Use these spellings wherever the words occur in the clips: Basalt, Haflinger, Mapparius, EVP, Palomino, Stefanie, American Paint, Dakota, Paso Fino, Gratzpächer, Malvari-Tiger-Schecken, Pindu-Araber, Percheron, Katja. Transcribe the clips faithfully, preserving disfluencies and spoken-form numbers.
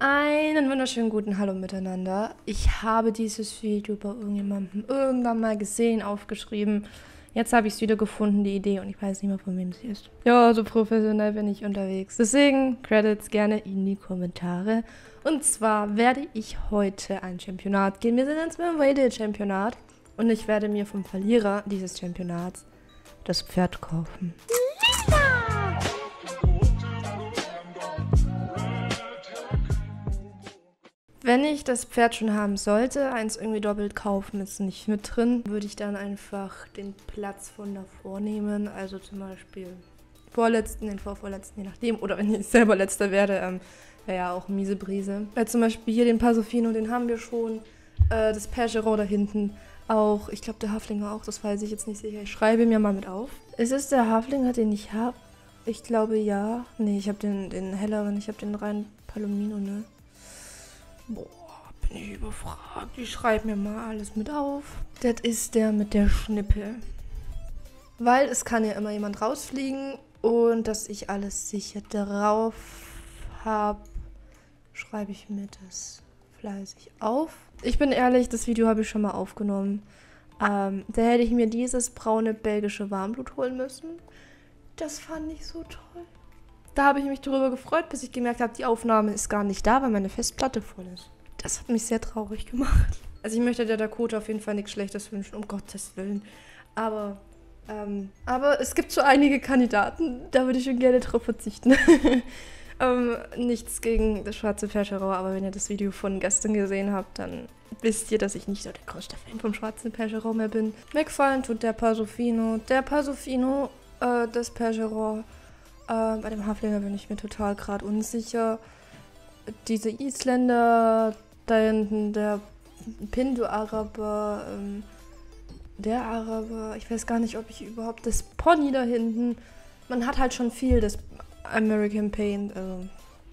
Einen wunderschönen guten Hallo miteinander. Ich habe dieses Video bei irgendjemandem irgendwann mal gesehen, aufgeschrieben. Jetzt habe ich es wieder gefunden, die Idee, und ich weiß nicht mehr, von wem sie ist. Ja, so professionell bin ich unterwegs. Deswegen, Credits gerne in die Kommentare. Und zwar werde ich heute ein Championat gehen. Wir sind jetzt beim Wade-Championat. Und ich werde mir vom Verlierer dieses Championats das Pferd kaufen. Lisa! Wenn ich das Pferd schon haben sollte, eins irgendwie doppelt kaufen, ist nicht mit drin, würde ich dann einfach den Platz von davor nehmen. Also zum Beispiel vorletzten, den vorvorletzten, je nachdem. Oder wenn ich selber letzter werde, ähm, wäre ja auch miese Brise. Weil zum Beispiel hier den Paso Fino, den haben wir schon. Äh, das Percheron da hinten auch. Ich glaube, der Haflinger auch, das weiß ich jetzt nicht sicher. Ich schreibe mir mal mit auf. Ist es der Haflinger, den ich habe? Ich glaube, ja. Nee, ich habe den, den helleren, ich habe den reinen Palomino, ne? Boah, bin ich überfragt. Ich schreibe mir mal alles mit auf. Das ist der mit der Schnippe. Weil es kann ja immer jemand rausfliegen. Und dass ich alles sicher drauf habe, schreibe ich mir das fleißig auf. Ich bin ehrlich, das Video habe ich schon mal aufgenommen. Ähm, da hätte ich mir dieses braune belgische Warmblut holen müssen. Das fand ich so toll. Da habe ich mich darüber gefreut, bis ich gemerkt habe, die Aufnahme ist gar nicht da, weil meine Festplatte voll ist. Das hat mich sehr traurig gemacht. Also ich möchte der Dakota auf jeden Fall nichts Schlechtes wünschen, um Gottes Willen. Aber, ähm, aber es gibt so einige Kandidaten, da würde ich schon gerne drauf verzichten. ähm, nichts gegen das schwarze Percheron, aber wenn ihr das Video von gestern gesehen habt, dann wisst ihr, dass ich nicht so der größte Fan vom schwarzen Percheron mehr bin. Wegfallen tut der Paso Fino, der Paso Fino, äh, das Percheron. Ähm, bei dem Haflinger bin ich mir total gerade unsicher. Diese Isländer da hinten, der Pindu-Araber, ähm, der Araber, ich weiß gar nicht, ob ich überhaupt das Pony da hinten. Man hat halt schon viel, das American Paint. Also,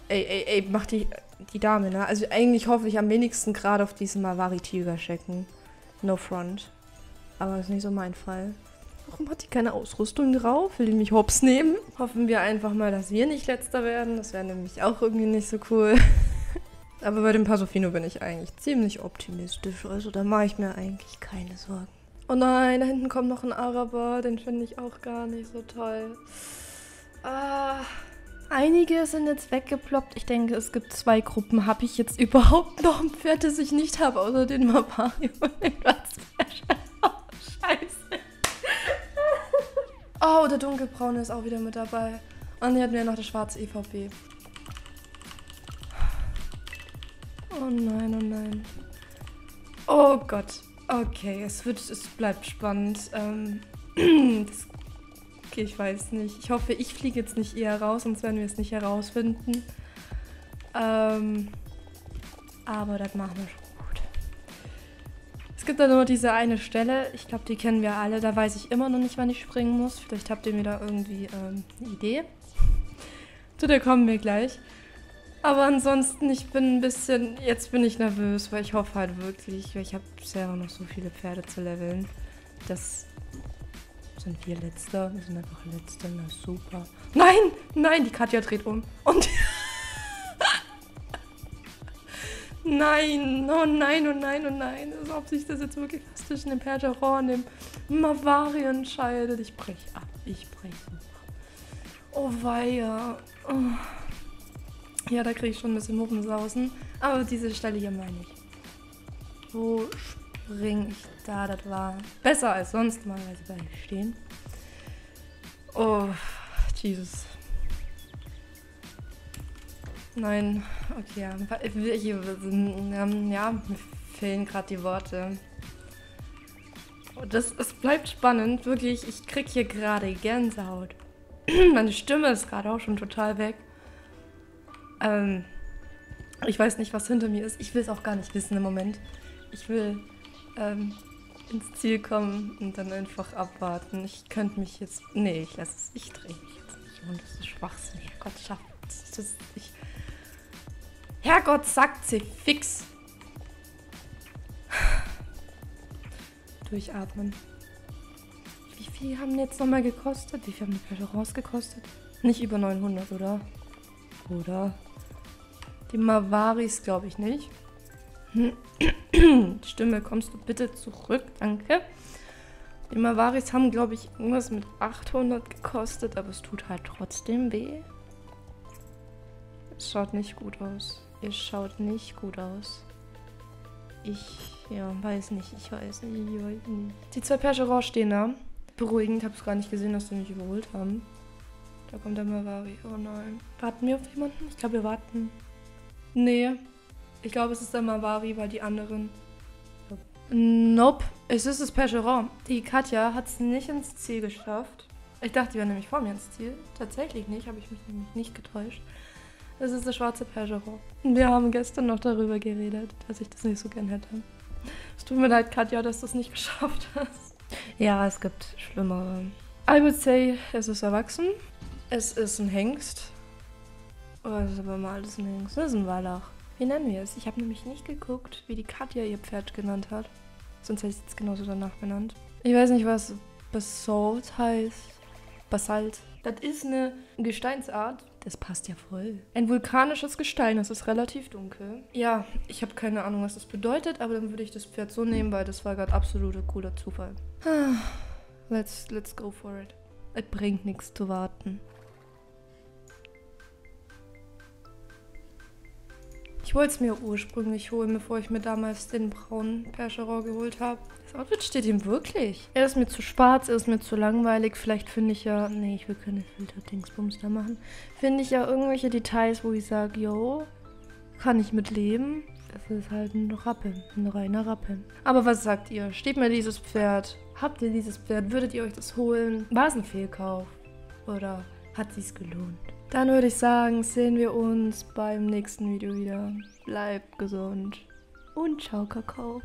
ey, ey, ey, mach die, die Dame, ne? Also eigentlich hoffe ich am wenigsten gerade auf diesen Malvari-Tiger-Schecken. No front. Aber das ist nicht so mein Fall. Warum hat die keine Ausrüstung drauf? Will die mich hops nehmen? Hoffen wir einfach mal, dass wir nicht letzter werden. Das wäre nämlich auch irgendwie nicht so cool. Aber bei dem Paso Fino bin ich eigentlich ziemlich optimistisch. Also da mache ich mir eigentlich keine Sorgen. Oh nein, da hinten kommt noch ein Araber. Den finde ich auch gar nicht so toll. Ah, einige sind jetzt weggeploppt. Ich denke, es gibt zwei Gruppen. Habe ich jetzt überhaupt noch ein Pferd, das ich nicht habe? Außer den Mapparius und den Gratzpächer. Scheiße. Oh, der dunkelbraune ist auch wieder mit dabei. Und hier hatten wir noch das schwarze E V P. Oh nein, oh nein. Oh Gott. Okay, es wird, es bleibt spannend. Ähm, das, okay, ich weiß nicht. Ich hoffe, ich fliege jetzt nicht eher raus, sonst werden wir es nicht herausfinden. Ähm, aber das machen wir schon. Es gibt da nur diese eine Stelle, ich glaube, die kennen wir alle, da weiß ich immer noch nicht, wann ich springen muss. Vielleicht habt ihr mir da irgendwie ähm, eine Idee. Zu der kommen wir gleich. Aber ansonsten, ich bin ein bisschen, jetzt bin ich nervös, weil ich hoffe halt wirklich, weil ich habe selber noch so viele Pferde zu leveln. Das sind wir Letzter, wir sind einfach Letzter, na super. Nein, nein, die Katja dreht um und... Nein, oh nein, oh nein, oh nein. Als ob sich das jetzt wirklich fast zwischen dem Percheron und dem Malvari entscheidet. Ich brech ab, ich brech ab. Oh weia. Oh. Ja, da kriege ich schon ein bisschen Muffensausen. Aber diese Stelle hier meine ich. Wo springe ich da? Das war besser als sonst mal, weil sie bei mir stehen. Oh, Jesus. Nein, okay, ja, ja mir fehlen gerade die Worte. Das, es bleibt spannend, wirklich, ich krieg hier gerade Gänsehaut. Meine Stimme ist gerade auch schon total weg. Ähm, ich weiß nicht, was hinter mir ist, ich will es auch gar nicht wissen im Moment. Ich will ähm, ins Ziel kommen und dann einfach abwarten. Ich könnte mich jetzt, nee, ich lasse es, ich drehe mich jetzt nicht um, das ist schwachsinnig, Gott schafft es, das, ich... Herrgott, sagt sie fix. Durchatmen. Die haben jetzt nochmal gekostet. Wie viel haben die Percherons gekostet? Nicht über neunhundert, oder? Oder? Die Malvaris glaube ich nicht. Stimme, kommst du bitte zurück? Danke. Die Malvaris haben, glaube ich, irgendwas mit achthundert gekostet, aber es tut halt trotzdem weh. Es schaut nicht gut aus. Ihr schaut nicht gut aus. Ich, ja, weiß nicht. Ich weiß nicht. Ich weiß nicht. Die zwei Percherons stehen da. Beruhigend, habe es gar nicht gesehen, dass sie nicht überholt haben. Da kommt der Malvari. Oh nein. Warten wir auf jemanden? Ich glaube, wir warten. Nee. Ich glaube, es ist der Malvari, weil die anderen... Nope. Es ist das Percheron. Die Katja hat es nicht ins Ziel geschafft. Ich dachte, die wäre nämlich vor mir ins Ziel. Tatsächlich nicht, habe ich mich nämlich nicht getäuscht. Es ist der schwarze Percheron. Wir haben gestern noch darüber geredet, dass ich das nicht so gern hätte. Es tut mir leid, Katja, dass du es nicht geschafft hast. Ja, es gibt schlimmere. I would say, es ist erwachsen. Es ist ein Hengst. Oh, es ist aber mal alles ein Hengst. Das ist ein Wallach. Wie nennen wir es? Ich habe nämlich nicht geguckt, wie die Katja ihr Pferd genannt hat. Sonst hätte ich es genauso danach benannt. Ich weiß nicht, was Basalt heißt. Basalt. Das ist eine Gesteinsart. Das passt ja voll. Ein vulkanisches Gestein, das ist relativ dunkel. Ja, ich habe keine Ahnung, was das bedeutet, aber dann würde ich das Pferd so nehmen, weil das war gerade absoluter cooler Zufall. Let's, let's go for it. Es bringt nichts zu warten. Ich wollte es mir ursprünglich holen, bevor ich mir damals den braunen Percheron geholt habe. Das Outfit steht ihm wirklich. Er ist mir zu schwarz, er ist mir zu langweilig. Vielleicht finde ich ja... Nee, ich will keine Filter-Dingsbums da machen. Finde ich ja irgendwelche Details, wo ich sage, yo, kann ich mitleben. Es ist halt ein Rappe, ein reiner Rappe. Aber was sagt ihr? Steht mir dieses Pferd? Habt ihr dieses Pferd? Würdet ihr euch das holen? War es ein Fehlkauf? Oder hat sich's gelohnt? Dann würde ich sagen, sehen wir uns beim nächsten Video wieder. Bleibt gesund und ciao Kakao.